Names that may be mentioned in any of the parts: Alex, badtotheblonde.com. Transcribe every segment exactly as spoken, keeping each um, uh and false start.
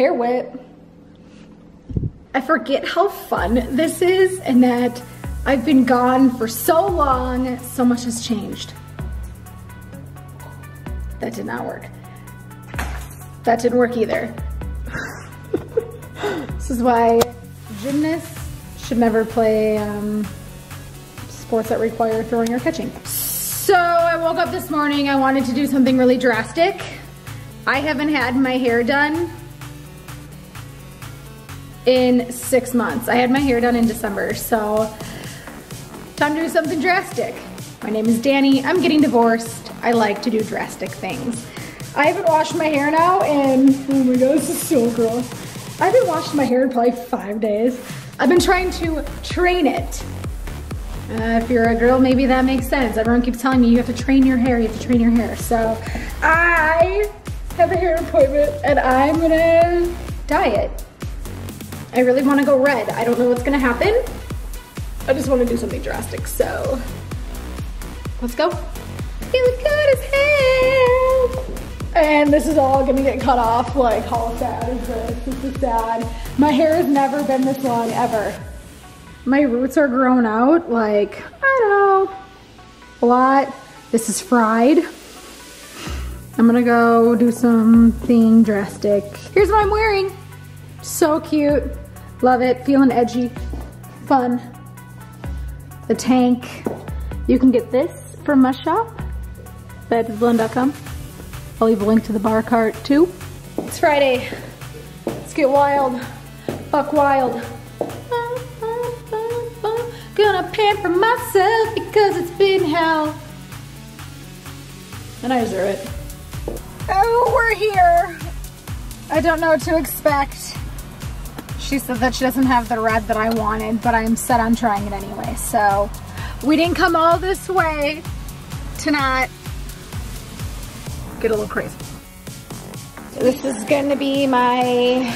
hair wet. I forget how fun this is and that I've been gone for so long, so much has changed. That did not work. That didn't work either. This is why gymnasts should never play um, sports that require throwing or catching. So I woke up this morning, I wanted to do something really drastic. I haven't had my hair done in six months. I had my hair done in December, so time to do something drastic. My name is Danny, I'm getting divorced. I like to do drastic things. I haven't washed my hair now and, oh my god, this is so gross. I haven't washed my hair in probably five days. I've been trying to train it. Uh, if you're a girl, maybe that makes sense. Everyone keeps telling me you have to train your hair, you have to train your hair. So I have a hair appointment and I'm gonna dye it. I really wanna go red. I don't know what's gonna happen. I just wanna do something drastic, so let's go. You look good as hell. And this is all gonna get cut off. Like, how sad is this? This is sad. My hair has never been this long, ever. My roots are grown out, like, I don't know, a lot. This is fried. I'm gonna go do something drastic. Here's what I'm wearing. So cute, love it, feeling edgy, fun. The tank, you can get this from my shop, bad to the blonde dot com. I'll leave a link to the bar cart too. It's Friday, let's get wild, buck wild. Gonna pamper myself because it's been hell. And I deserve it. Oh, we're here. I don't know what to expect. She said that she doesn't have the red that I wanted, but I'm set on trying it anyway. So we didn't come all this way to not get a little crazy. This is gonna be my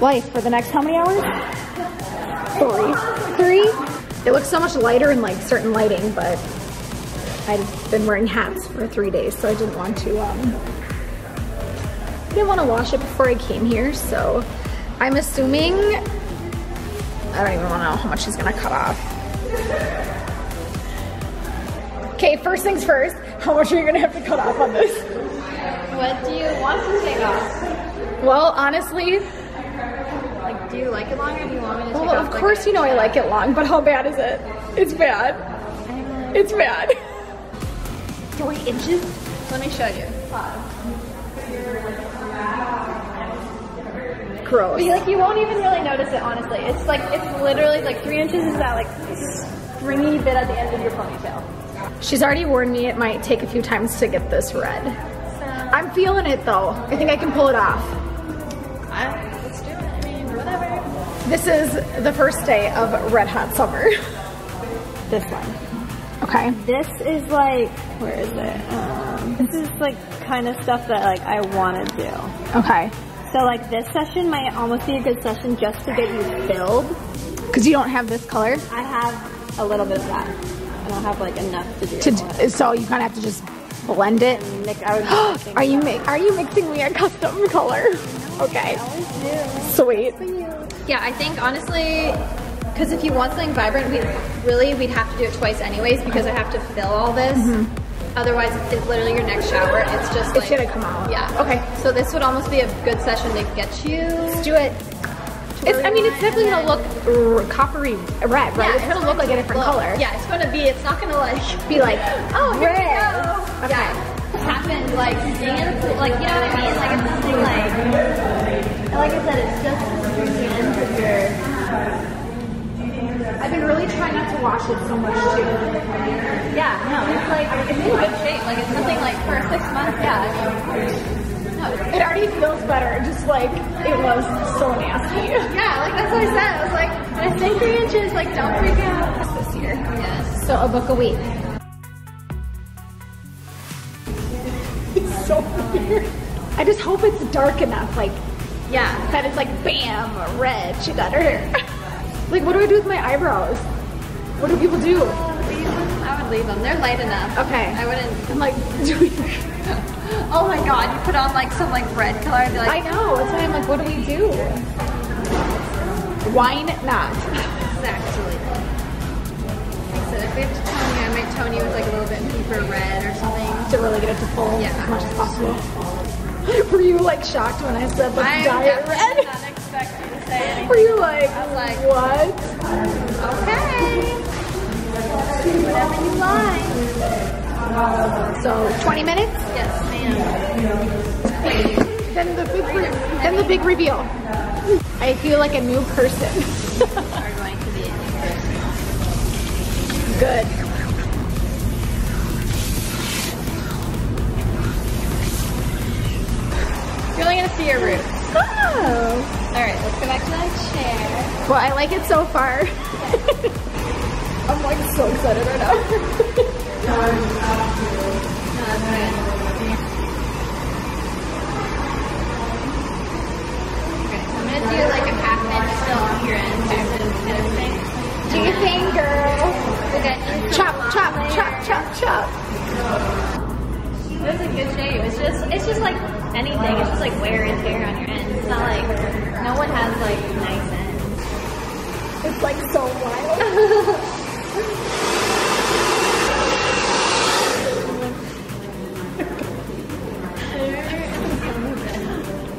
life for the next how many hours? Three. Three? It looks so much lighter in like certain lighting, but I've been wearing hats for three days, so I didn't want to, um, I didn't want to wash it before I came here, so I'm assuming, I don't even want to know how much she's going to cut off. Okay, first things first, how much are you going to have to cut off on this? What do you want to take off? Well, honestly, do you like it long or do you want me to take well, off? Well, of course like you know I like it long, but how bad is it? It's bad. Um, it's bad. Three inches? Let me show you. Wow. Gross. But, like, you won't even really notice it, honestly. It's like, it's literally like three inches is that like stringy bit at the end of your ponytail. She's already warned me it might take a few times to get this red. So, I'm feeling it though. I think I can pull it off. I This is the first day of Red Hot Summer. This one. Okay. This is like, where is it? Um, this is like kind of stuff that like I want to do. Okay. So like this session might almost be a good session just to get you filled. Because you don't have this color? I have a little bit of that. I don't have like enough to do. To, so you kind of have to just blend it? Mix, I would be are, you mi are you mixing me a custom color? Okay. Sweet. Yeah, I think honestly, because if you want something vibrant, we really we'd have to do it twice anyways because I have to fill all this. Mm-hmm. Otherwise, it's literally your next shower. It's just like, it's gonna come out. Yeah. Okay. So this would almost be a good session to get you. Let's do it. It's, I mean, it's definitely gonna look coppery red, right? Yeah, it's, it's gonna look like a different look. color. Yeah, it's gonna be. It's not gonna like be like oh here red. We go. Okay. Yeah. Happened like being in the pool, like you know what I mean? Like it's something like, like I said, it's just your skin for sure. I've been really trying not to wash it so much too. Yeah, no, it's like it's in good shape. Like it's something like for six months, yeah. No, it already feels better. Just like it was so nasty. Yeah, like that's what I said. I was like, I think three inches. Like don't freak out. This year, yes. So a book a week. So weird. I just hope it's dark enough, like, yeah, that it's like, bam, red, she got her hair. Like, what do I do with my eyebrows? What do people do? I would leave them. They're light enough. Okay. I wouldn't. I'm like, oh my god, you put on like some like red color. I'd be like, I know. That's why I'm like, what do we do? Wine not. Exactly. Like I said, if we have to tone you, I might tone you with like a little bit deeper red or something. To really get it to full. Yeah. As much as possible. Were you like shocked when I said like I'm diet red? Not expecting to say anything. Were you like, I was like, what? Okay. Whatever you like. So twenty minutes? Yes, ma'am. Then the big, re then the big reveal. I feel like a new person. We're going to be a new person. Good. You're only gonna see your roots. Oh. All right, let's go back to that chair. Well, I like it so far. I'm like so excited right now. Okay, so I'm gonna do like a half inch still on your end, and everything. Do your thing, girl. Chop, chop, chop, chop, chop. That's a good shape. It's just, it's just like anything. It's just like wear and tear on your end. It's not like no one has like nice ends. It's like so wild. I've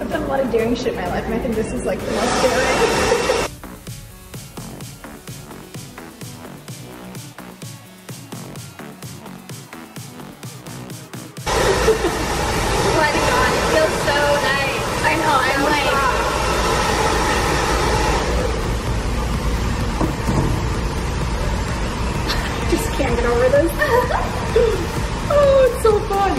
done a lot of daring shit in my life, and I think this is like the most daring. My god, it feels so nice. I know, I'm like... Can't get over this. Oh, it's so fun.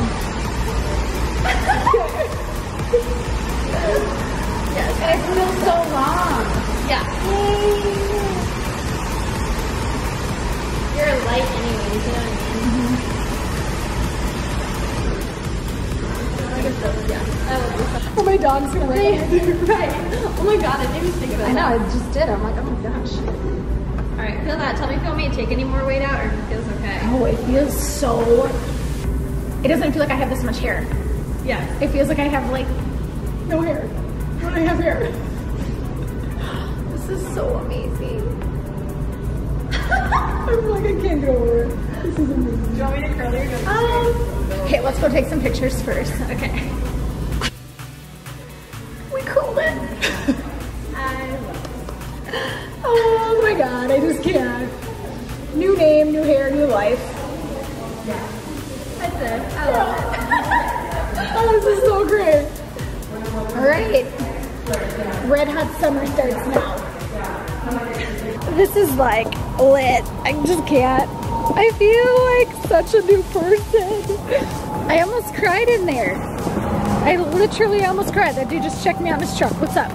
Yes, and it feels so long. Yeah. Yay. You're light anyways, you know what I mean? Mm-hmm. I guess that's, yeah. I love this. Oh, my dog's gonna like it. Right. Oh my god, I didn't even think about it. I know, I just did. I'm like, oh my gosh. All right, feel that. Tell me if you want me to take any more weight out or if it feels okay. Oh, it feels so... It doesn't feel like I have this much hair. Yeah. It feels like I have, like, no hair. When I have hair. This is so amazing. I'm like, I can't get over it. This is amazing. Do you want me to curl your nose? Um, okay, let's go take some pictures first. Okay. We cooled it. Oh my god, I just can't. New name, new hair, new life. Yeah. That's it. I love it. Oh, this is so great. Alright. Red hot summer starts now. This is like lit. I just can't. I feel like such a new person. I almost cried in there. I literally almost cried. That dude just checked me on his truck. What's up?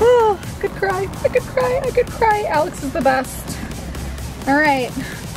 Oh, I could cry, I could cry, I could cry. Alex is the best. All right.